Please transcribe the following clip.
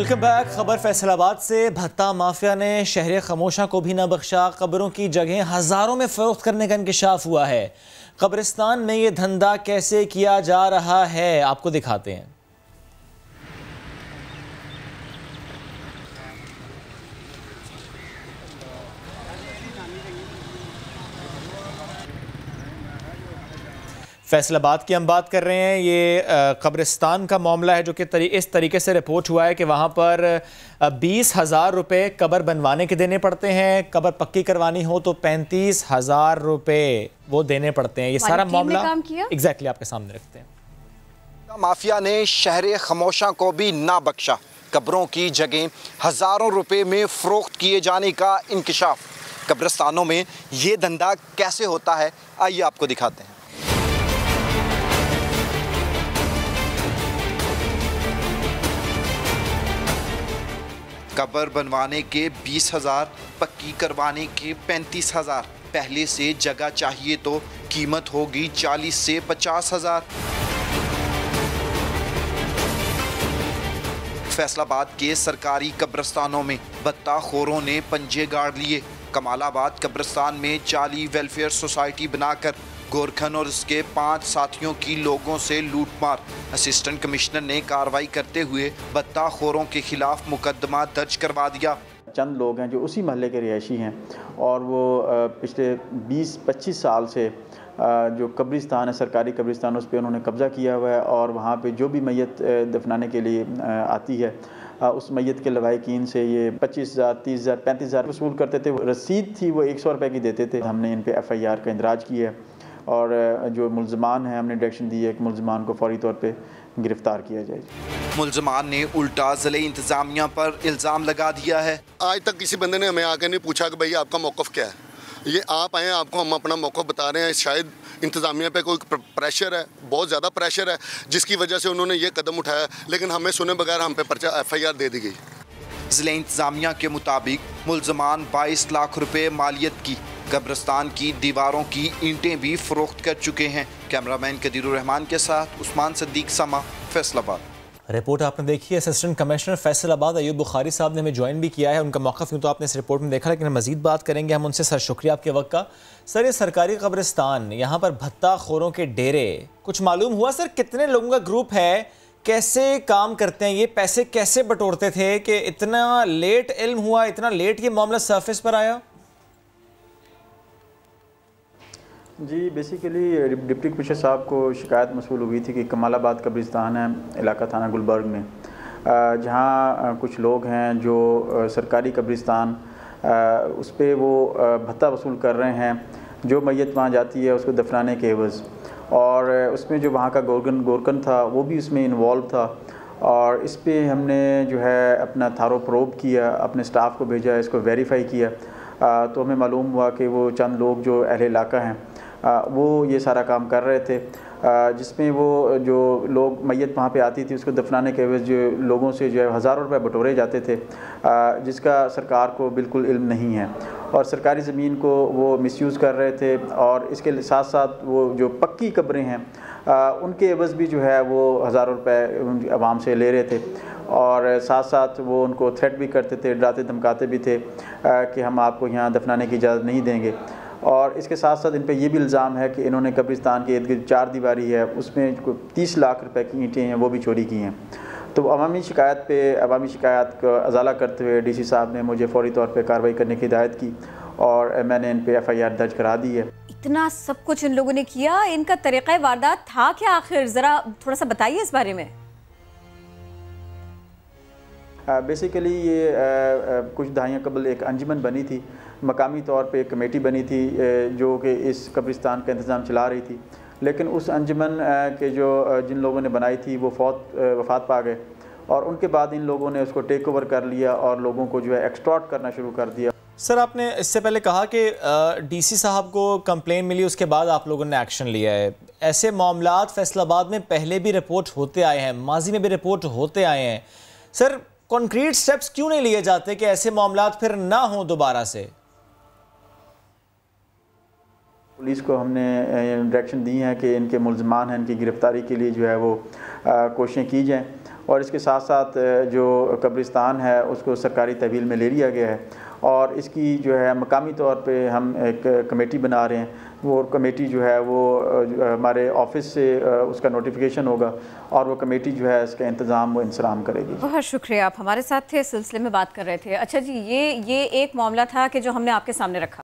Welcome back. खबर फैसलाबाद से। भत्ता माफिया ने शहर खमोशा को भी न बख्शा। कब्रों की जगह हज़ारों में फ़रोख्त करने का इंकशाफ हुआ है। कब्रिस्तान में ये धंधा कैसे किया जा रहा है आपको दिखाते हैं। फैसलाबाद की हम बात कर रहे हैं। ये कब्रिस्तान का मामला है जो कि इस तरीके से रिपोर्ट हुआ है कि वहाँ पर 20,000 रुपये कब्र बनवाने के देने पड़ते हैं। कब्र पक्की करवानी हो तो 35,000 रुपये वो देने पड़ते हैं। ये सारा मामला एग्जैक्टली आपके सामने रखते हैं। माफिया ने शहर खमोशा को भी ना बख्शा। कब्रों की जगह हज़ारों रुपये में फ़रोख्त किए जाने का इंकशाफ। कब्रिस्तानों में ये धंधा कैसे होता है आइए आपको दिखाते हैं। कब्र बनवाने के 20,000, पक्की करवाने के 35,000। पहले से जगह चाहिए तो कीमत होगी 40 से 50,000। फैसलाबाद के सरकारी कब्रिस्तानों में बत्ताखोरों ने पंजे गाड़ लिए। कमालाबाद कब्रिस्तान में जाली वेलफेयर सोसाइटी बनाकर गोरखन और उसके 5 साथियों की लोगों से लूटमार। असिस्टेंट कमिश्नर ने कार्रवाई करते हुए बत्ताखोरों के खिलाफ मुकदमा दर्ज करवा दिया। चंद लोग हैं जो उसी महल्ले के रिहायशी हैं और वो पिछले 20-25 साल से जो कब्रिस्तान है, सरकारी कब्रिस्तान, उस पर उन्होंने कब्जा किया हुआ है और वहाँ पे जो भी मैयत दफनाने के लिए आती है उस मैयत के लवाकिन से ये 25,000, 30,000, 35,000 वसूल करते थे। रसीद थी वो 100 रुपये की देते थे। हमने इन पर FIR का इंदराज किया है और जो मुलजमान है हमने डायरेक्शन दी है कि मुलजमान को फौरी तौर पे गिरफ्तार किया जाए। मुलजमान ने उल्टा ज़िले इंतज़ामिया पर इल्ज़ाम लगा दिया है। आज तक किसी बंदे ने हमें आकर नहीं पूछा कि भाई आपका मौक़िफ़ क्या है। ये आप आए, आपको हम अपना मौक़िफ़ बता रहे हैं। शायद इंतज़ामिया पे कोई प्रेशर है, बहुत ज़्यादा प्रेशर है, जिसकी वजह से उन्होंने ये कदम उठाया, लेकिन हमें सुने बगैर हम पे पर्चा FIR दे दी गई। ज़िले इंतज़ामिया के मुताबिक मुलजमान 22 लाख रुपये मालियत की कब्रिस्तान की दीवारों की ईंटें भी फरोख्त कर चुके हैं। कैमरामैन कदीरुर रहमान के साथ उस्मान सदीक समा, फैसलाबाद। रिपोर्ट आपने देखी है। असिस्टेंट कमिश्नर फैसलाबाद अयूब बुखारी साहब ने हमें ज्वाइन भी किया है। उनका मौक़िफ़ तो आपने इस रिपोर्ट में देखा, लेकिन मज़ीद बात करेंगे हम उनसे। सर शुक्रिया आपके वक्त का। सर, ये सरकारी कब्रिस्तान, यहाँ पर भत्ताखोरों के डेरे, कुछ मालूम हुआ सर कितने लोगों का ग्रुप है, कैसे काम करते हैं, ये पैसे कैसे बटोरते थे कि इतना लेट इल्म हुआ, इतना लेट ये मामला सरफेस पर आया? जी, बेसिकली डिप्टी कमिश्नर साहब को शिकायत मसूल हुई थी कि कमालाबाद कब्रिस्तान है, इलाका थाना गुलबर्ग में, जहाँ कुछ लोग हैं जो सरकारी कब्रिस्तान उस पर वो भत्ता वसूल कर रहे हैं। जो मैयत वहाँ जाती है उसको दफनाने के एवज़, और उसमें जो वहाँ का गोरकन था वो भी उसमें इन्वॉल्व था। और इस पर हमने जो है अपना थारो प्रोब किया, अपने स्टाफ को भेजा, इसको वेरीफाई किया, तो हमें मालूम हुआ कि वो चंद लोग जो अहले इलाका हैं वो ये सारा काम कर रहे थे, जिसमें वो जो लोग मैयत वहाँ पे आती थी उसको दफनाने के एवज़ जो लोगों से जो है हज़ारों रुपये बटोरे जाते थे, जिसका सरकार को बिल्कुल इल्म नहीं है। और सरकारी ज़मीन को वो मिसयूज़ कर रहे थे और इसके साथ साथ वो जो पक्की कब्रें हैं उनके एवज़ भी जो है वो हज़ारों रुपये आवाम से ले रहे थे। और साथ साथ वो उनको थ्रेट भी करते थे, डराते धमकाते भी थे कि हम आपको यहाँ दफनाने की इजाज़त नहीं देंगे। और इसके साथ साथ इन पर यह भी इल्ज़ाम है कि इन्होंने कब्रिस्तान के इर्द गिर्द 4 दीवारी है उसमें 30 लाख रुपए की ईंटें हैं वो भी चोरी की हैं। तो अवामी शिकायत का अजाला करते हुए DC साहब ने मुझे फौरी तौर पर कार्रवाई करने की हिदायत की और मैंने इन पर FIR दर्ज करा दी है। इतना सब कुछ इन लोगों ने किया, इनका तरीक़ा वारदात था क्या आखिर, ज़रा थोड़ा सा बताइए इस बारे में। बेसिकली ये कुछ दहाइयाँ कबल एक अंजुमन बनी थी, मकामी तौर पे एक कमेटी बनी थी जो कि इस कब्रिस्तान का इंतज़ाम चला रही थी, लेकिन उस अंजुमन के जिन लोगों ने बनाई थी वो वफ़ात पा गए और उनके बाद इन लोगों ने उसको टेक ओवर कर लिया और लोगों को जो है एक्सटॉर्ट करना शुरू कर दिया। सर, आपने इससे पहले कहा कि DC साहब को कंप्लेन मिली, उसके बाद आप लोगों ने एक्शन लिया है। ऐसे मामलात फैसलाबाद में पहले भी रिपोर्ट होते आए हैं, माजी में भी रिपोर्ट होते आए हैं। सर, कॉन्क्रीट स्टेप्स क्यों नहीं लिए जाते कि ऐसे मामलात फिर ना हों दोबारा से? पुलिस को हमने डायरेक्शन दी है कि इनके मुलजमान हैं, इनकी गिरफ़्तारी के लिए जो है वो कोशिशें की जाएँ और इसके साथ साथ जो कब्रिस्तान है उसको सरकारी तहवील में ले लिया गया है। और इसकी जो है मकामी तौर पे हम एक कमेटी बना रहे हैं, वो कमेटी जो है वो हमारे ऑफिस से उसका नोटिफिकेशन होगा और वो कमेटी जो है इसका इंतज़ाम वो इंसराम करेगी। बहुत शुक्रिया, आप हमारे साथ थे, सिलसिले में बात कर रहे थे। अच्छा जी, ये एक मामला था कि जो हमने आपके सामने रखा।